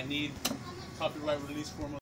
I need copyright release form.